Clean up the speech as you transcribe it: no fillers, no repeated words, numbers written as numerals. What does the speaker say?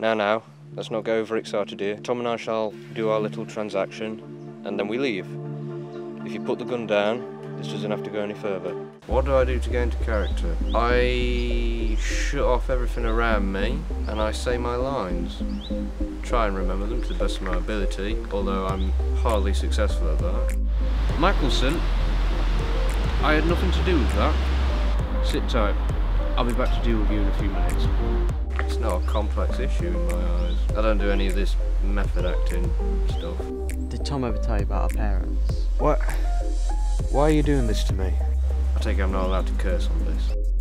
Now, let's not get overexcited here. Tom and I shall do our little transaction and then we leave. If you put the gun down, this doesn't have to go any further. What do I do to get into character? I shut off everything around me and I say my lines. Try and remember them to the best of my ability, although I'm hardly successful at that. Michelson, I had nothing to do with that. Sit tight. I'll be back to deal with you in a few minutes. It's not a complex issue in my eyes. I don't do any of this method acting stuff. Did Tom ever tell you about our parents? What? Why are you doing this to me? I take it I'm not allowed to curse on this.